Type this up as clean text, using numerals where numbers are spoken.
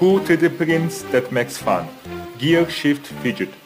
Cool to the prints that makes fun. Gear shift fidget.